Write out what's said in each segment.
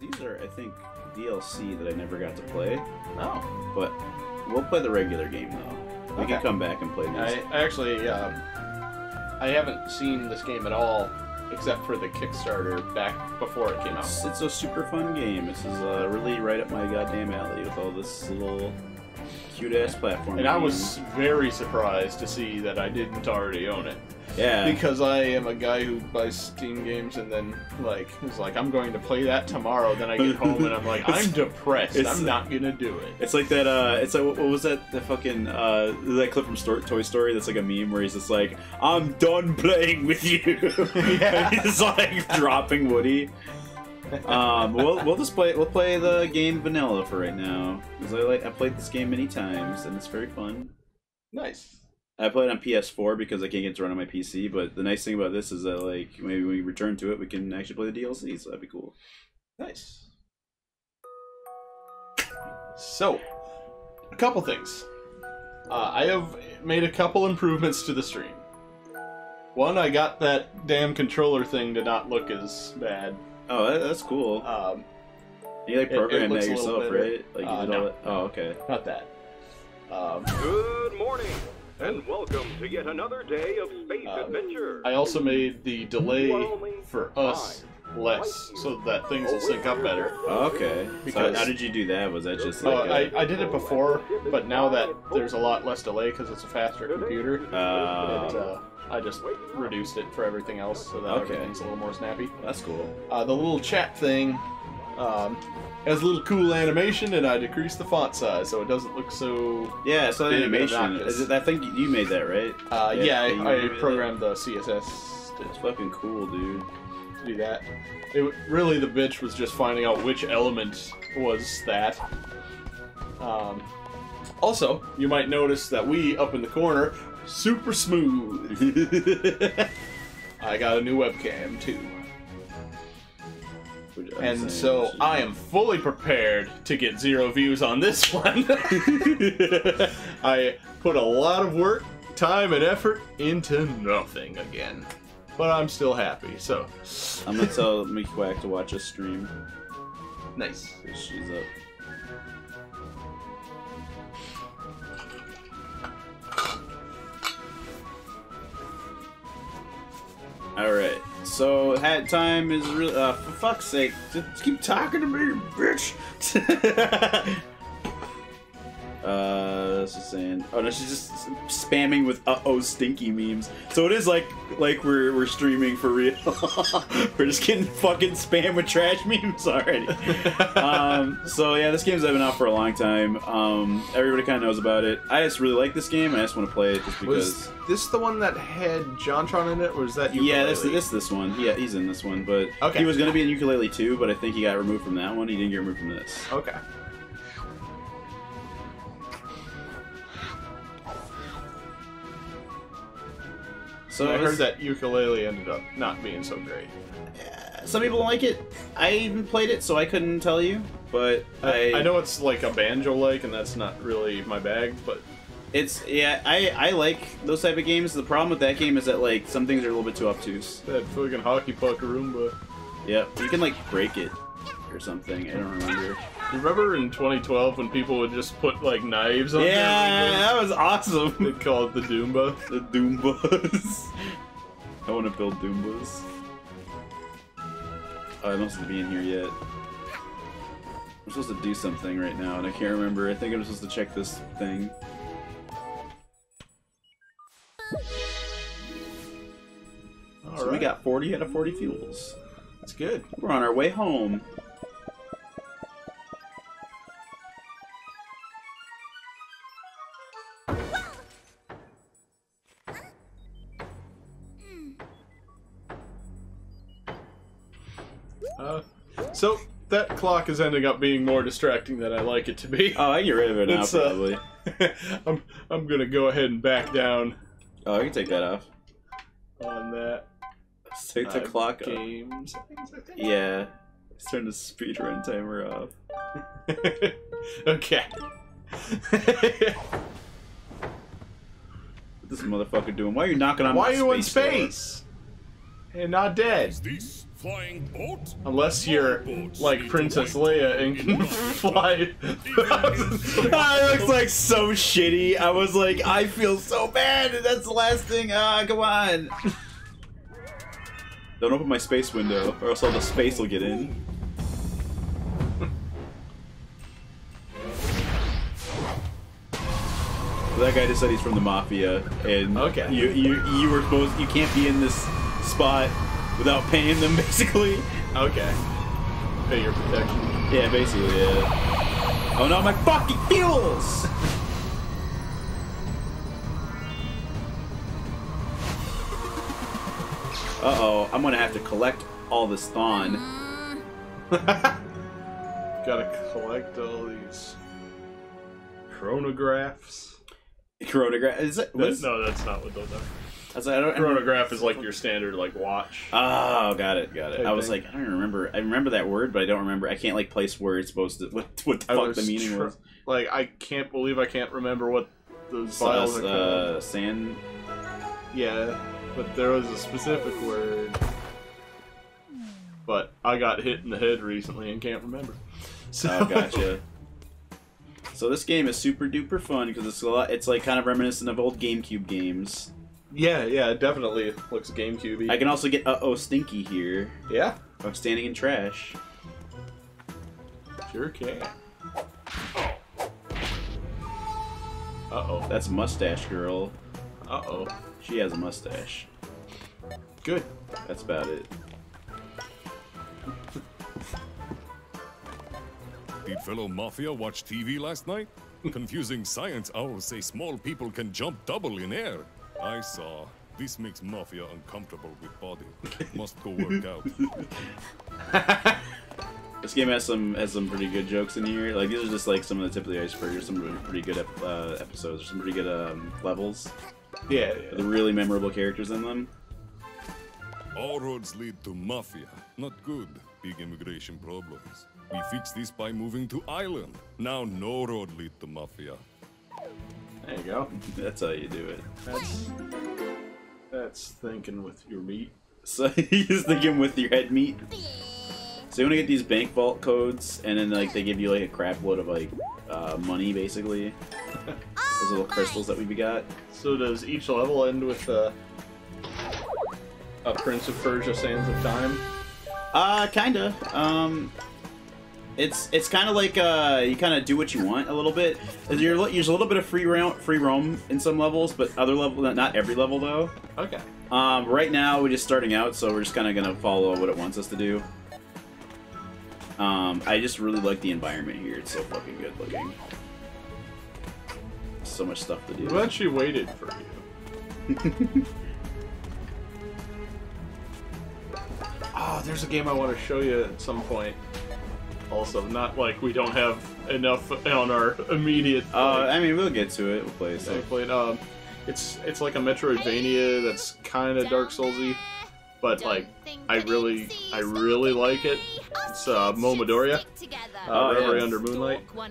These are, I think, DLC that I never got to play. Oh. But we'll play the regular game, though. We can come back and play this. I actually, I haven't seen this game at all, except for the Kickstarter back before it came out. It's a super fun game. This is really right up my goddamn alley with all this little cute-ass platform. And I was very surprised to see that I didn't already own it. Yeah. Because I am a guy who buys Steam games and then, like, is like, I'm going to play that tomorrow. Then I get home and I'm like, I'm depressed. I'm not going to do it. It's like that, it's like, what was that, the fucking, that clip from Toy Story that's like a meme where he's just like, I'm done playing with you. Yeah. He's like dropping Woody. We'll just play, we'll play the game vanilla for right now. Because I played this game many times and it's very fun. Nice. I play it on PS4 because I can't get it to run on my PC, but the nice thing about this is that, like, maybe when we return to it, we can actually play the DLC, so that'd be cool. Nice. So, a couple things. I have made a couple improvements to the stream. One, I got that damn controller thing to not look as bad. Oh, that's cool. You, like, programmed that yourself, right? Like, you did all that? Oh, okay. Not that. Good morning! And welcome to yet another day of space adventure. I also made the delay for us less, so that things will sync up better. Oh, okay. Because so how did you do that? Was that just like I did it before, but now that there's a lot less delay because it's a faster computer, I just reduced it for everything else so that everything's a little more snappy. That's cool. The little chat thing has a little cool animation, and I decreased the font size so it doesn't look so. Yeah, so the animation. Is it, I think you made that, right? Yeah, I programmed the CSS. It's fucking cool, dude. To do that, it really the bitch was just finding out which element was that. Also, you might notice that we up in the corner, super smooth. I got a new webcam too. And so I am fully prepared to get 0 views on this one. I put a lot of work, time, and effort into nothing again. But I'm still happy, so. I'm going to tell Mickey Quack to watch a stream. Nice. She's up. Alright, so hat time is really, for fuck's sake, just keep talking to me, bitch! She's saying, oh no, she's just spamming with uh-oh stinky memes. So it is like we're streaming for real. We're just getting fucking spam with trash memes already. So yeah, this game's been out for a long time. Everybody kind of knows about it. I just really like this game, and I just want to play it just because... Was this the one that had John Tron in it, or was that Yooka-Laylee? Yeah, this one. Yeah, he's in this one, but he was going to be in Yooka-Laylee 2, but I think he got removed from that one. He didn't get removed from this. Okay. So I heard that Yooka-Laylee ended up not being so great. Some people like it. I even played it, so I couldn't tell you. But I know it's like a Banjo-like, and that's not really my bag. But it's I like those type of games. The problem with that game is that like some things are a little bit too obtuse. That fucking hockey puck Roomba. Yeah, you can like break it or something. I don't remember. You remember in 2012 when people would just put like knives on there? Yeah, that was awesome. They called it the Doomba. The Doombas. I want to build Doombas. Oh, I'm not supposed to be in here yet. I'm supposed to do something right now, and I can't remember. I think I'm supposed to check this thing. All right. We got 40 out of 40 fuels. That's good. We're on our way home. So, that clock is ending up being more distracting than I like it to be. Oh, I can get rid of it now, probably. I'm gonna go ahead and back down. Oh, I can take that off. On that. Let's take the clock off. Yeah. Let's turn the speedrun timer off. Okay. What's this motherfucker doing? Why are you knocking on my space? Why are you in space? And not dead. Is this Unless you're like Princess Leia and can fly. That looks like so shitty. I was like, I feel so bad. That's the last thing. Ah, come on. Don't open my space window, or else all the space will get in. That guy just said he's from the mafia, and okay, you were supposed, you can't be in this spot without paying them, basically. Okay. Pay your protection. Yeah, basically. Yeah. Oh no, my fucking fuels! Uh-oh, I'm gonna have to collect all this thon. Gotta collect all these chronographs. Chronograph? Is it? That, no, that's not what those are. I was like, I don't, chronograph is like your standard like watch. Oh, got it, got it. I was like, I don't remember. I remember that word, but I don't remember. I can't like place where it's supposed to. What the fuck the meaning was? Like, I can't believe I can't remember what those files are called. Sand. Yeah. But there was a specific word, but I got hit in the head recently and can't remember. So. Oh, gotcha. So this game is super duper fun because it's a lot. It's like kind of reminiscent of old GameCube games. Yeah, yeah, it definitely looks GameCube-y. I can also get uh oh stinky here. Yeah, I'm standing in trash. Sure can. Uh oh, that's Mustache Girl. Uh oh. She has a mustache. Good. That's about it. Did fellow Mafia watch TV last night? Confusing science owls say small people can jump double in air. I saw. This makes Mafia uncomfortable with body. Must go work out. This game has some pretty good jokes in here. Like, these are just like some of the tip of the iceberg, or some pretty good episodes, or some pretty good levels. Yeah, yeah. The really memorable characters in them. All roads lead to Mafia. Not good. Big immigration problems. We fix this by moving to Ireland. Now no road lead to Mafia. There you go. That's how you do it. That's thinking with your meat. So he's thinking with your head meat. So you want to get these bank vault codes, and then like they give you like a crap load of like money, basically. Those little crystals that we got. So does each level end with a Prince of Persia Sands of Time? Kinda. It's kind of like you kind of do what you want a little bit. There's a little bit of free roam in some levels, but other level, not every level though. Okay. Right now we're just starting out, so we're just kind of gonna follow what it wants us to do. I just really like the environment here. It's so fucking good looking. So much stuff to do. I'm glad she waited for you. Oh, there's a game I want to show you at some point. Also, not like we don't have enough on our immediate. I mean, we'll get to it. We'll play it. Yeah, we'll play it. It's like a Metroidvania that's kind of Dark Souls-y, but like I really like it. It's Momodoria. Reverie Under Moonlight. I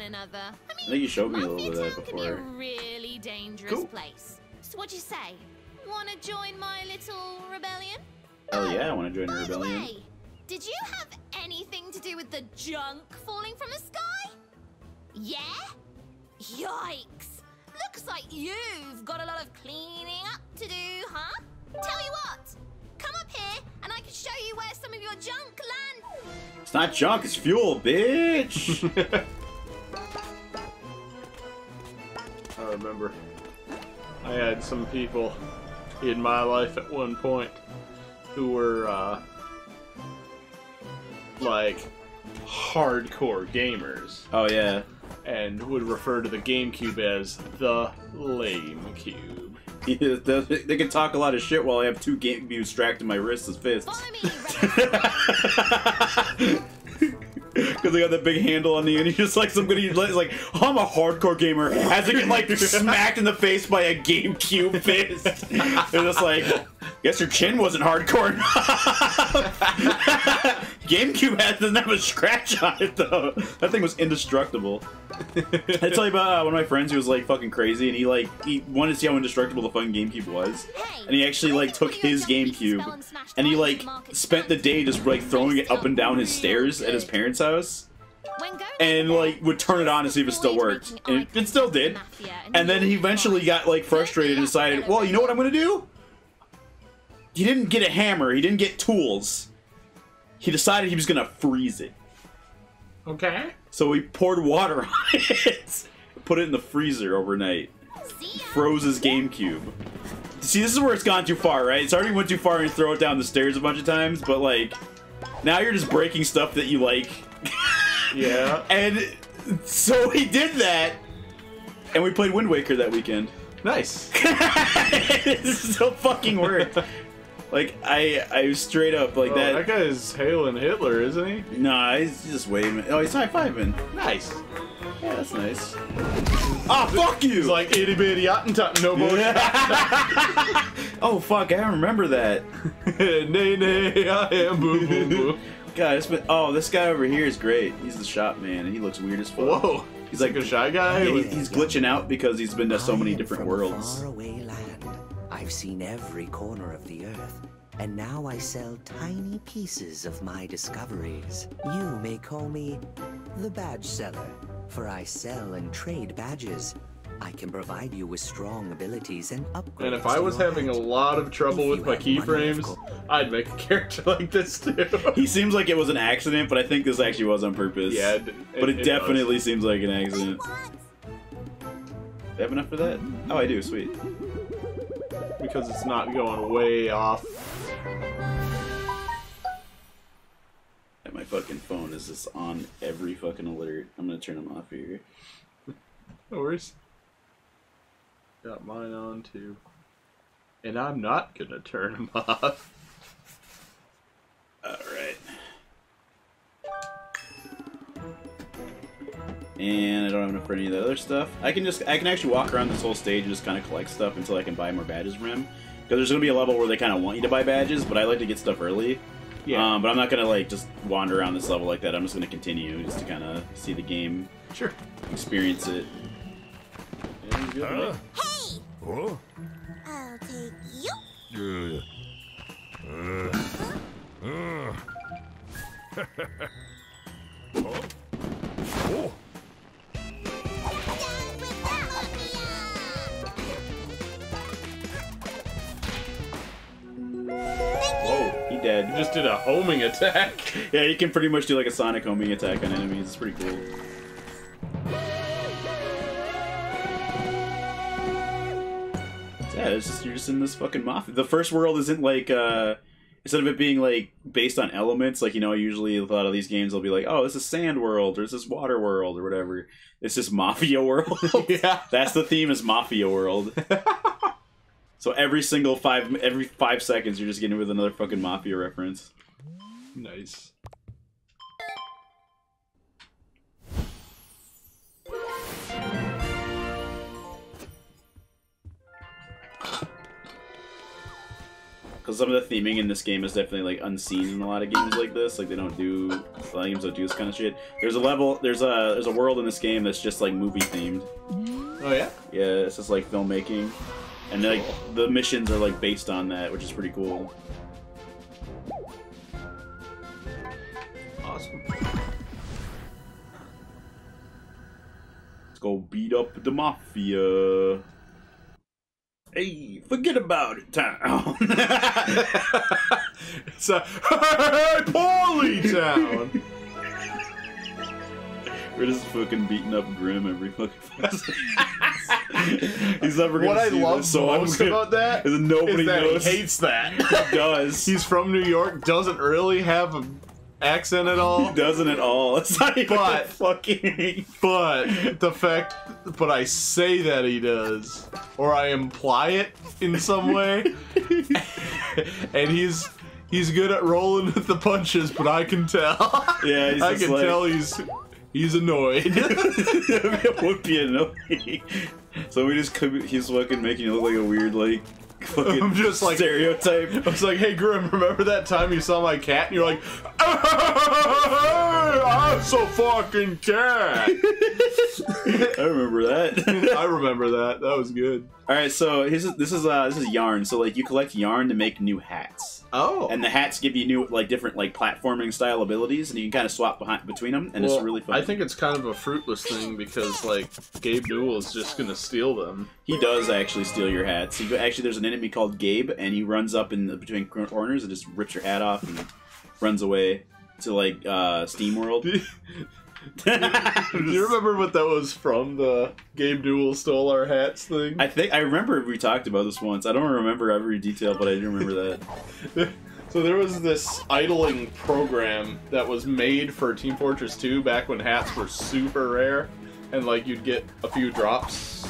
think you showed me a little bit of that before. A really dangerous place. So what'd you say? Wanna join my little rebellion? Oh yeah, I wanna join your rebellion. By the way, did you have anything to do with the junk falling from the sky? Yeah? Yikes! Looks like you've got a lot of cleaning up to do, huh? Tell you what, come up here and I can show you where some of your junk lands. It's not junk, it's fuel, bitch! I remember I had some people in my life at one point who were like hardcore gamers. Oh yeah. And would refer to the GameCube as the lame cube. Yeah, they can talk a lot of shit while I have two GameCubes strapped to my wrists as fists. Because they got that big handle on the end, he's just like somebody like, oh, I'm a hardcore gamer, has to get like smacked in the face by a GameCube fist. They're just like, guess your chin wasn't hardcore enough. GameCube doesn't have a scratch on it, though. That thing was indestructible. I tell you about one of my friends who was, like, fucking crazy, and he wanted to see how indestructible the fucking GameCube was. And he actually, like, took his GameCube, and he, like, spent the day just, like, throwing it up and down his stairs at his parents' house. And, like, would turn it on to see if it still worked. And it still did. And then he eventually got, like, frustrated and decided, well, you know what I'm gonna do? He didn't get a hammer. He didn't get tools. He decided he was gonna freeze it. Okay. So he poured water on it, put it in the freezer overnight, froze his GameCube. See, this is where it's gone too far, right? It's already went too far and throw it down the stairs a bunch of times, but like, now you're just breaking stuff that you like. Yeah. And so he did that, and we played Wind Waker that weekend. Nice. This still fucking worked. Like, I was straight up like that. That guy's hailing Hitler, isn't he? Nah, he's just waving. Oh, he's high-fiving. Nice. Yeah, that's nice. Ah, oh, fuck you! He's like itty bitty Attentat, no motion. Oh, fuck, I remember that. Nay, nay, I am boo boo boo. God, oh, this guy over here is great. He's the shop man, and he looks weird as fuck. Whoa. He's like a shy guy? Yeah, he's glitching out because he's been to so many different worlds. I've seen every corner of the earth, and now I sell tiny pieces of my discoveries. You may call me the badge seller, for I sell and trade badges. I can provide you with strong abilities and upgrades. And if I was having a lot of trouble with my keyframes, I'd make a character like this too. He seems like it was an accident, but I think this actually was on purpose. Yeah, it definitely seems like an accident. Do I have enough for that? Oh, I do, sweet. Because it's not going way off. And my fucking phone is just on every fucking alert. I'm gonna turn them off here. No worries. Got mine on too. And I'm not gonna turn them off. Alright. And I don't have enough for any of the other stuff. I can actually walk around this whole stage and just kind of collect stuff until I can buy more badges from him. Because there's going to be a level where they kind of want you to buy badges, but I like to get stuff early. Yeah. But I'm not going to like just wander around this level like that. I'm just going to continue just to kind of see the game. Sure. Experience it. Yeah, good, right? Hey! Oh. I'll take you. Oh. Oh. Whoa, he dead. He just did a homing attack. Yeah, you can pretty much do like a sonic homing attack on enemies. It's pretty cool. Yeah, it's just, you're just in this fucking mafia. The first world isn't like, instead of it being like based on elements, like, you know, usually a lot of these games will be like, oh, this is sand world, or this is water world, or whatever. It's just mafia world. Yeah. That's the theme, is mafia world. So every five seconds, you're just getting with another fucking mafia reference. Nice. Because some of the theming in this game is definitely like unseen in a lot of games like this. Like a lot of games don't do this kind of shit. There's a level, there's a world in this game that's just like movie themed. Oh yeah? Yeah, it's just like filmmaking, and like the missions are like based on that, which is pretty cool. Awesome. Let's go beat up the mafia. Hey, forget about it, town. It's a hey, poorly town. We're just fucking beating up Grimm every fucking. He's never gonna. What I love this, so most about that is that knows. He hates that. He does. He's from New York. Doesn't really have a accent at all. He doesn't at all. It's not even but, fucking. But the fact, but I say that he does, or I imply it in some way, and he's good at rolling with the punches, but I can tell. Yeah, he's I can like, tell he's annoyed. It would be annoying. So he's fucking making it look like a weird like fucking I'm just like, stereotype. I was like, hey, Grim, remember that time you saw my cat? And you're like, oh, I'm so fucking cat. I remember that. I remember that. That was good. All right, so this is yarn. So like, you collect yarn to make new hats. Oh. And the hats give you new like different like platforming style abilities, and you can kind of swap between them, and well, it's really fun. I think it's kind of a fruitless thing because like Gabe Newell is just gonna steal them. He does actually steal your hats. He actually, there's an enemy called Gabe, and he runs up in the, between corners and just rips your hat off and runs away to like Steam World. Do you remember what that was from, the Gabe Newell stole our hats thing? I remember we talked about this once. I don't remember every detail, but I do remember that. So there was this idling program that was made for Team Fortress 2 back when hats were super rare, and like you'd get a few drops.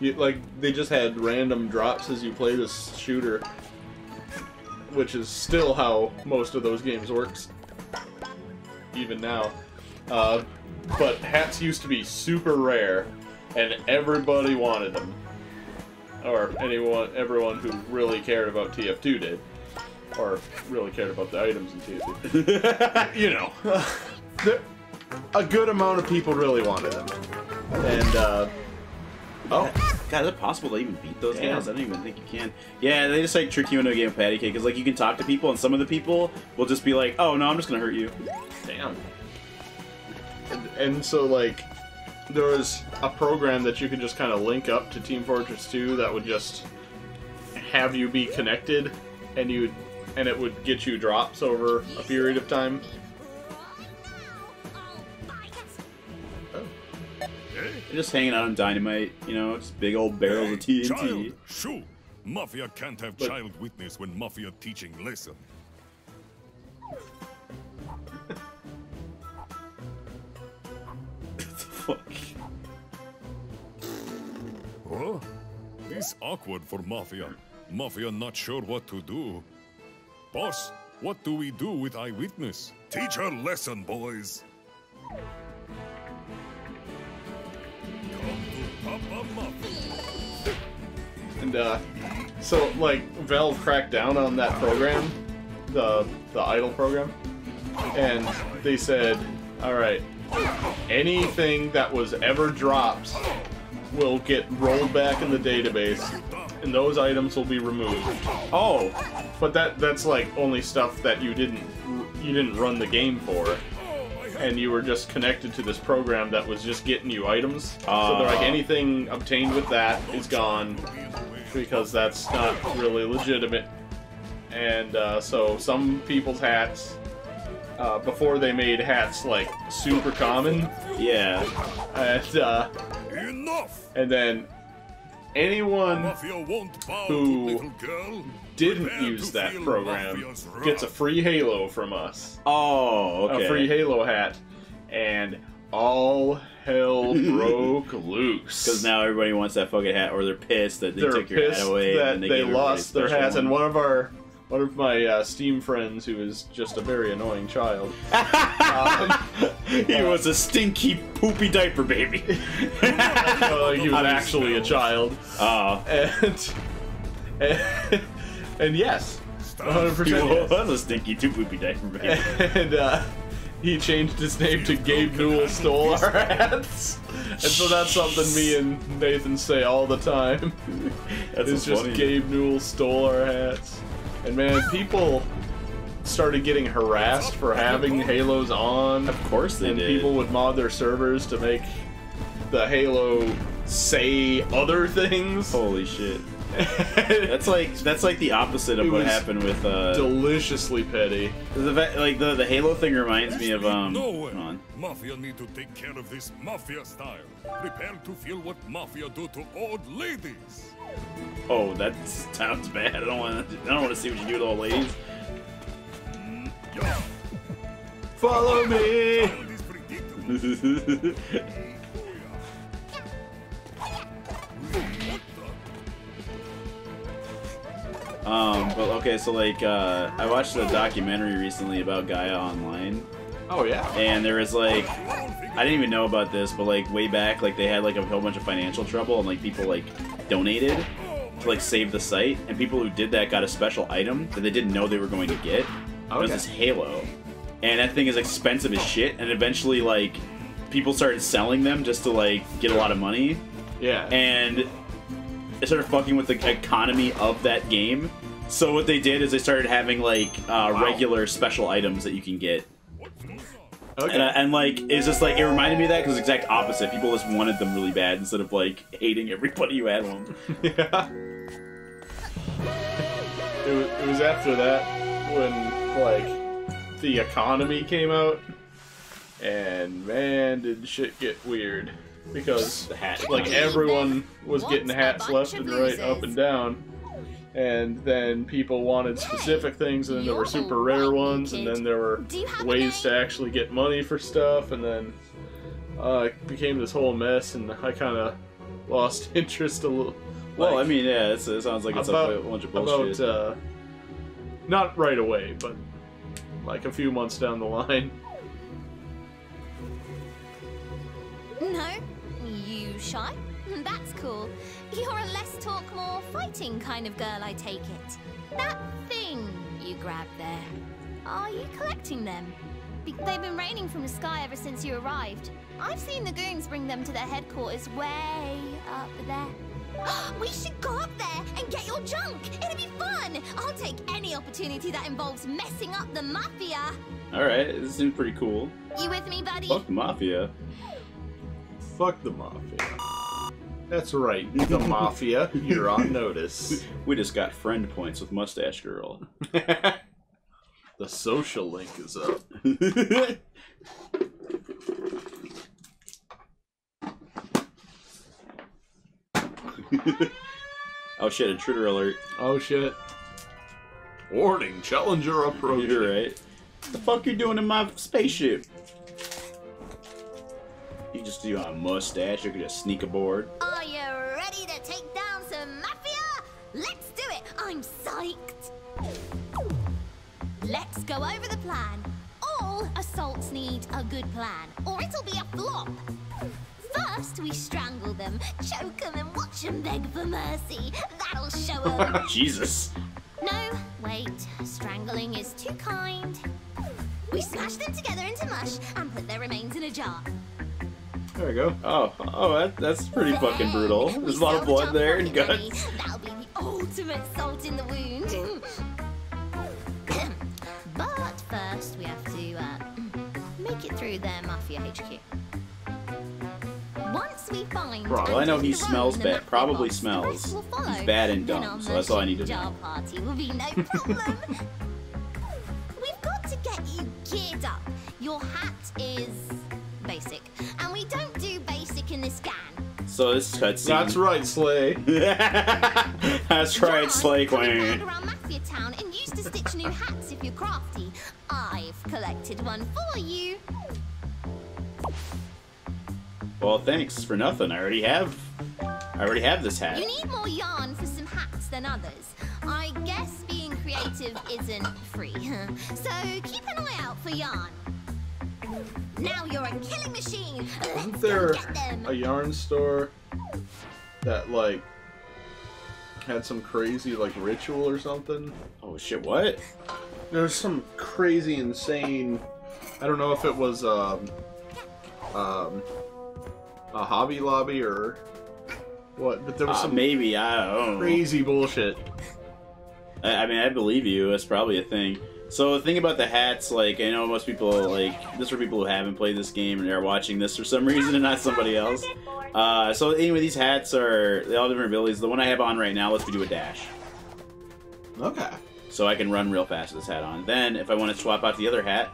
Like they just had random drops as you play this shooter, which is still how most of those games works, even now. But hats used to be super rare, and everybody wanted them, or everyone who really cared about TF2 did, or really cared about the items in TF2. You know, a good amount of people really wanted them, and oh god, is it possible to even beat those guys? I don't even think you can. Yeah, they just like trick you into a game of patty cake, because like you can talk to people, and some of the people will just be like, "Oh no, I'm just gonna hurt you." Damn. And so, like, there was a program that you could just kind of link up to Team Fortress 2 that would just have you be connected, and it would get you drops over a period of time. Oh. Just hanging out on dynamite, you know, just big old barrels of TNT. Child, shoot. Mafia can't have child witness when mafia teaching lesson. Oh, this awkward for Mafia. Mafia not sure what to do. Boss, what do we do with eyewitness? Teach her lesson, boys. Come to Papa Mafia. And so like Valve cracked down on that program, the idle program, and they said, all right, anything that was ever dropped will get rolled back in the database, and those items will be removed. Oh, but that's like only stuff that you didn't run the game for, and you were just connected to this program that was just getting you items. So they're like, anything obtained with that is gone because that's not really legitimate. And so some people's hats. Before they made hats like super common, yeah, and then anyone who didn't use that program gets a free halo from us. Oh, okay. A free halo hat, and all hell broke loose. Because now everybody wants that fucking hat, or they're pissed that they took your hat away, and they lost their hats. And one of my Steam friends, who is just a very annoying child. He was a stinky, poopy diaper baby. He was actually a child. And yes, 100%. He was a stinky, poopy diaper baby. And he changed his name to Gabe Newell Stole Our Hats. And so that's something me and Nathan say all the time. It's just funny. Gabe Newell Stole Our Hats. And man, people started getting harassed for having Halos on. Of course they did. And people would mod their servers to make the Halo say other things. Holy shit. that's like the opposite of what happened with deliciously petty. The Halo thing reminds me of Come on. Mafia need to take care of this mafia style. Prepare to feel what mafia do to old ladies. Oh, that sounds bad. I don't want to see what you do to old ladies. Follow me. But okay, so like, I watched a documentary recently about Gaia Online. Oh yeah. And there was like, I didn't even know about this, but like way back, like they had like a whole bunch of financial trouble, and like people like donated to like save the site, and people who did that got a special item that they didn't know they were going to get. Okay. It was this Halo, and that thing is expensive as shit. And eventually, like, people started selling them just to like get a lot of money. Yeah. And it started fucking with the economy of that game. So what they did is they started having like regular special items that you can get. Okay. And like, it's just like, it reminded me of that because it's the exact opposite. People just wanted them really bad instead of like hating everybody who had one. Yeah. It was after that when like the economy came out, and man did shit get weird because the hat, like everyone was getting hats left and right, up and down. And then people wanted specific things, and then there were super rare ones, and then there were ways to actually get money for stuff, and then it became this whole mess, and I kind of lost interest a little. Well, like, I mean, yeah, it sounds like it's a bunch of bullshit. Not right away, but like a few months down the line. No, you shy? That's cool. You're a less talk, more fighting kind of girl, I take it. That thing you grabbed there, are you collecting them? They've been raining from the sky ever since you arrived. I've seen the goons bring them to their headquarters way up there. We should go up there and get your junk. It'll be fun. I'll take any opportunity that involves messing up the mafia. All right, this seems pretty cool. You with me, buddy? Fuck the mafia. Fuck the mafia. That's right, the mafia. You're on notice. We just got friend points with Mustache Girl. The social link is up. Oh shit, intruder alert. Oh shit. Warning, challenger approaching. You're right. What the fuck you doing in my spaceship? You just do a mustache, you can just sneak aboard. Are you ready to take down some mafia? Let's do it! I'm psyched! Let's go over the plan. All assaults need a good plan, or it'll be a flop. First, we strangle them, choke them, and watch them beg for mercy. That'll show them. Jesus. No, wait. Strangling is too kind. We smash them together into mush and put their remains in a jar. There we go. Oh, that's pretty fucking brutal. There's a lot of blood there and guts. That'll be the ultimate salt in the wound. But first, we have to make it through their mafia HQ. Once we find, well, I know he smells bad. Probably smells. He's bad and dumb, so that's all I need to know. Party will be no problem. We've got to get you geared up. Your hat is basic, and we don't do basic in this gang. So this cutscene. That's right, Slay. That's right, Slay Queen. Around Mafia Town and used to stitch new hats if you're crafty. I've collected one for you. Well, thanks for nothing. I already have this hat. You need more yarn for some hats than others. I guess being creative isn't free, huh? So keep an eye out for yarn. Now you're a killing machine. Isn't there a yarn store that like had some crazy like ritual or something? Oh shit! What? There's some crazy, insane. I don't know if it was a Hobby Lobby or what, but there was some maybe I don't crazy know. Bullshit. I mean, I believe you. That's probably a thing. So the thing about the hats, like, I know most people, like, this are people who haven't played this game and are watching this for some reason and not somebody else. So anyway, these hats are, they all have different abilities. The one I have on right now lets me do a dash. Okay. So I can run real fast with this hat on. Then, if I want to swap out the other hat,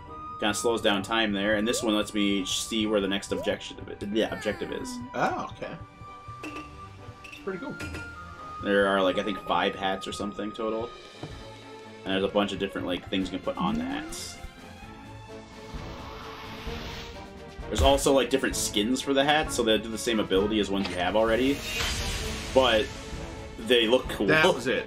kind of slows down time there, and this one lets me see where the next objective is. Oh, okay. Pretty cool. There are, like, I think 5 hats or something total. And there's a bunch of different like things you can put on the hats. There's also like different skins for the hats, so they do the same ability as ones you have already, but they look cool. That was it.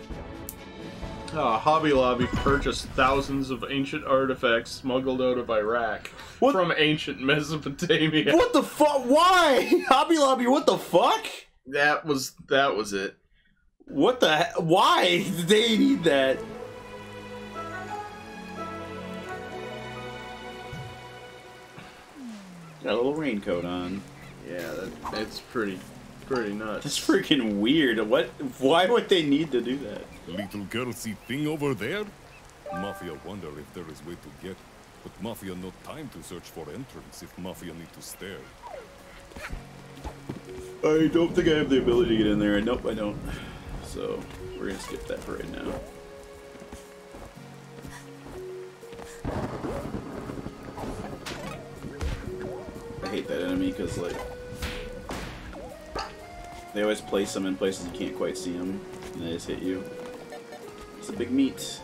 Hobby Lobby purchased thousands of ancient artifacts smuggled out of Iraq from ancient Mesopotamia. What the fuck? Why? Hobby Lobby? What the fuck? That was it. What the heck? Why did they need that? Got a little raincoat on. Yeah, that's pretty nuts. That's freaking weird. What? Why would they need to do that? Little girl see thing over there? Mafia wonder if there is way to get. But Mafia no time to search for entrance if Mafia need to stare. I don't think I have the ability to get in there. Nope, I don't. So, we're gonna skip that for right now. I hate that enemy because, like, they always place them in places you can't quite see them, and they just hit you. It's a big meat.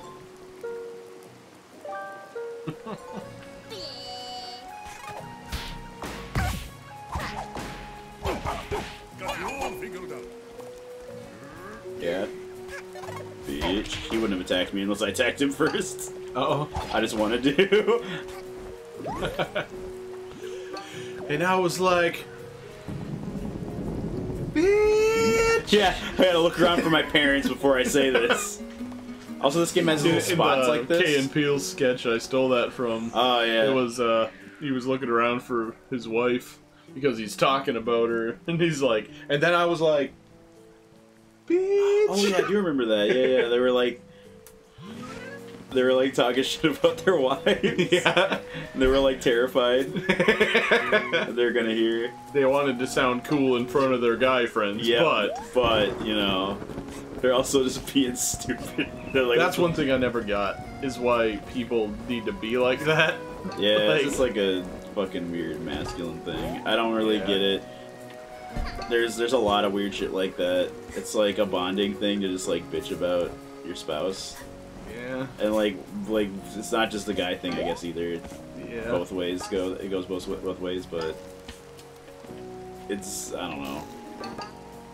Yeah. Bitch. He wouldn't have attacked me unless I attacked him first. Uh-oh. I just wanted to. And I was like... Bitch! Yeah, I gotta look around for my parents before I say this. Also, this game has little spots like this. Key and Peele's sketch, I stole that from. Oh, yeah. It was, he was looking around for his wife because he's talking about her. And he's like... And then I was like... Bitch. Oh yeah, I do remember that. Yeah, yeah. They were like talking shit about their wives. Yeah. And they were like terrified. They're gonna hear. They wanted to sound cool in front of their guy friends. Yeah. But you know, they're also just being stupid. Like, that's one thing I never got is why people need to be like that. Yeah, like, it's just like a fucking weird masculine thing. I don't really get it. There's a lot of weird shit like that. It's like a bonding thing to just like bitch about your spouse. Yeah. And like it's not just the guy thing, I guess, either. Yeah. Both ways go. It goes both ways, but it's, I don't know.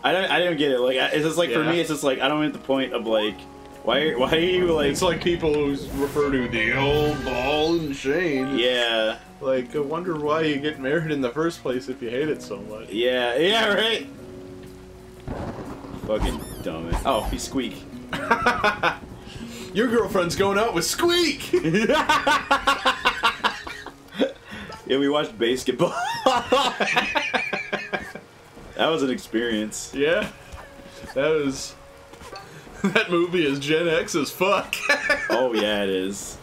I don't get it. Like it's just like for me, it's just like I don't get the point of like why are you like? It's like people who refer to the old ball and chain. Yeah. Like, I wonder why you get married in the first place if you hate it so much. Yeah, yeah, right! Fucking dumb it. Oh, he's Squeak. Your girlfriend's going out with Squeak! Yeah, we watched basketball. That was an experience. Yeah. That was... That movie is Gen X as fuck. Oh, yeah, it is.